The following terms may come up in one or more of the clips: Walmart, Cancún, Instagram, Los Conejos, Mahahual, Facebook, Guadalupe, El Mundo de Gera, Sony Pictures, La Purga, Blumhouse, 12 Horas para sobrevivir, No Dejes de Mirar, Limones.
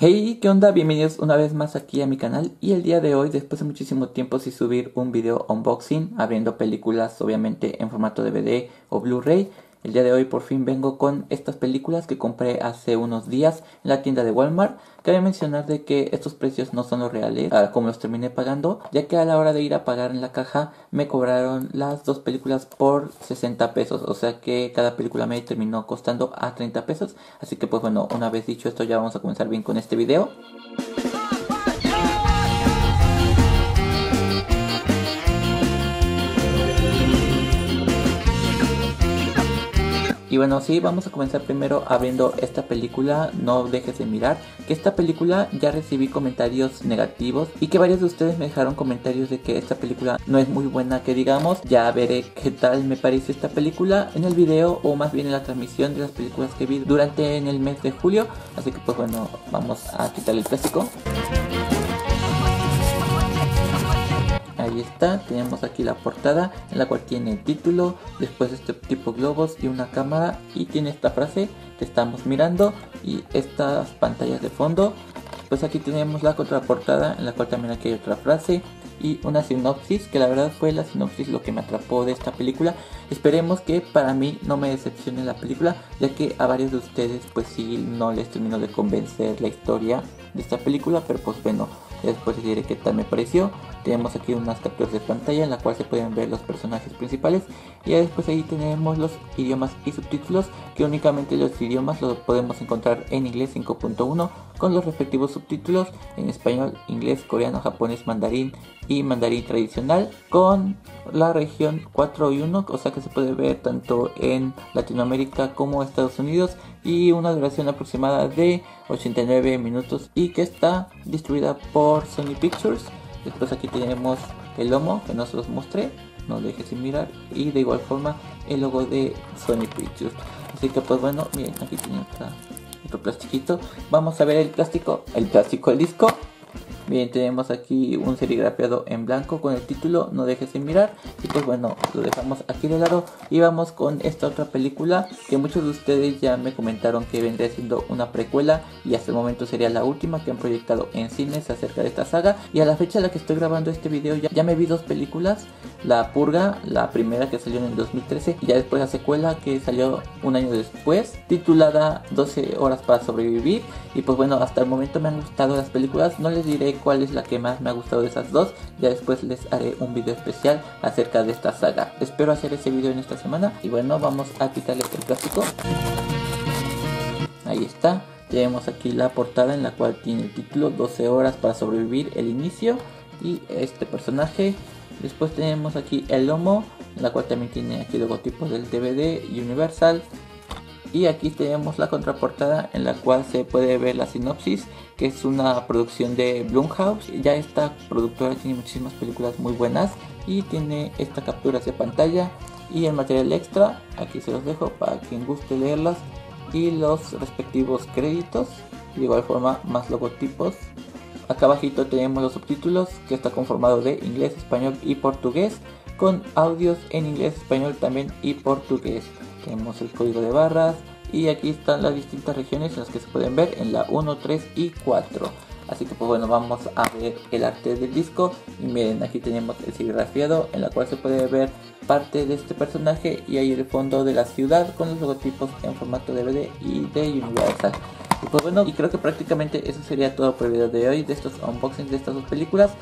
Hey, ¿qué onda? Bienvenidos una vez más aquí a mi canal. Y el día de hoy, después de muchísimo tiempo sin subir un video unboxing, abriendo películas obviamente en formato DVD o Blu-ray, el día de hoy por fin vengo con estas películas que compré hace unos días en la tienda de Walmart. Cabe mencionar de que estos precios no son los reales, como los terminé pagando, ya que a la hora de ir a pagar en la caja me cobraron las dos películas por 60 pesos, o sea que cada película me terminó costando a 30 pesos. Así que pues bueno, una vez dicho esto, ya vamos a comenzar bien con este video. Y bueno, sí, vamos a comenzar primero abriendo esta película, No Dejes de Mirar, que esta película ya recibí comentarios negativos y que varios de ustedes me dejaron comentarios de que esta película no es muy buena, que digamos. Ya veré qué tal me parece esta película en el video, o más bien en la transmisión de las películas que vi durante el mes de julio. Así que pues bueno, vamos a quitar el plástico. Ahí está, tenemos aquí la portada en la cual tiene el título, después este tipo de globos y una cámara, y tiene esta frase que estamos mirando y estas pantallas de fondo. Pues aquí tenemos la contraportada en la cual también aquí hay otra frase y una sinopsis, que la verdad fue la sinopsis lo que me atrapó de esta película. Esperemos que para mí no me decepcione la película, ya que a varios de ustedes pues sí no les terminó de convencer la historia de esta película, pero pues bueno, después les diré qué tal me pareció. Tenemos aquí unas capturas de pantalla en la cual se pueden ver los personajes principales, y después ahí tenemos los idiomas y subtítulos, que únicamente los idiomas los podemos encontrar en inglés 5.1 con los respectivos subtítulos en español, inglés, coreano, japonés, mandarín y mandarín tradicional, con la región 4 y 1, o sea que se puede ver tanto en Latinoamérica como Estados Unidos, y una duración aproximada de 89 minutos y que está distribuida por Sony Pictures. Después aquí tenemos el lomo que no se los mostré, No Dejes de Mirar, y de igual forma el logo de Sony Pictures. Así que pues bueno, miren, aquí tiene otro plastiquito. Vamos a ver el plástico del disco. Bien, tenemos aquí un serigrafiado en blanco con el título No Dejes de Mirar, y pues bueno, lo dejamos aquí de lado y vamos con esta otra película que muchos de ustedes ya me comentaron que vendría siendo una precuela, y hasta el momento sería la última que han proyectado en cines acerca de esta saga. Y a la fecha a la que estoy grabando este video ya me vi dos películas: La Purga, la primera que salió en el 2013, y ya después la secuela que salió un año después, titulada 12 Horas para Sobrevivir. Y pues bueno, hasta el momento me han gustado las películas. No les diré cuál es la que más me ha gustado de esas dos, ya después les haré un video especial acerca de esta saga. Espero hacer ese video en esta semana. Y bueno, vamos a quitarle el plástico. Ahí está, tenemos aquí la portada en la cual tiene el título 12 horas para sobrevivir, el inicio, y este personaje. Después tenemos aquí el lomo, en la cual también tiene aquí logotipos del DVD Universal. Y aquí tenemos la contraportada en la cual se puede ver la sinopsis, que es una producción de Blumhouse. Ya esta productora tiene muchísimas películas muy buenas y tiene estas capturas de pantalla y el material extra. Aquí se los dejo para quien guste leerlas, y los respectivos créditos, de igual forma más logotipos. Acá abajito tenemos los subtítulos, que está conformado de inglés, español y portugués, con audios en inglés, español también y portugués. Tenemos el código de barras, y aquí están las distintas regiones en las que se pueden ver, en la 1, 3 y 4. Así que pues bueno, vamos a ver el arte del disco. Y miren, aquí tenemos el serigrafiado en la cual se puede ver parte de este personaje, y ahí el fondo de la ciudad con los logotipos en formato DVD y de Universal. Y pues bueno, y creo que prácticamente eso sería todo por el video de hoy, de estos unboxings de estas dos películas.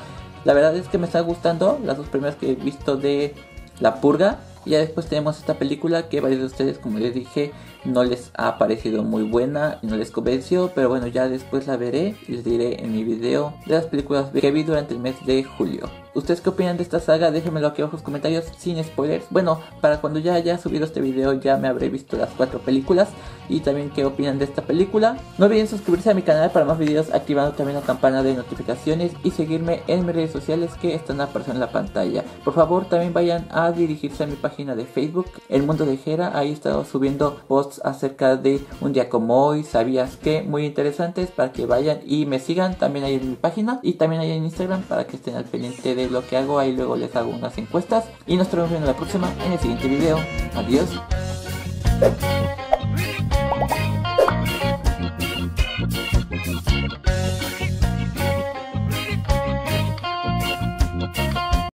La verdad es que me están gustando las dos primeras que he visto de La Purga. Y ya después tenemos esta película que varios de ustedes, como les dije, no les ha parecido muy buena, no les convenció, pero bueno, ya después la veré y les diré en mi video de las películas que vi durante el mes de julio. ¿Ustedes qué opinan de esta saga? Déjenmelo aquí abajo en los comentarios sin spoilers. Bueno, para cuando ya haya subido este video ya me habré visto las 4 películas. Y también qué opinan de esta película. No olviden suscribirse a mi canal para más videos, activando también la campana de notificaciones, y seguirme en mis redes sociales que están apareciendo en la pantalla. Por favor, también vayan a dirigirse a mi página de Facebook, El Mundo de Gera. Ahí he estado subiendo posts acerca de un día como hoy, ¿sabías qué? Muy interesantes, para que vayan y me sigan. También hay en mi página, y también hay en Instagram, para que estén al pendiente de lo que hago. Ahí luego les hago unas encuestas, y nos vemos en la próxima, en el siguiente video. Adiós.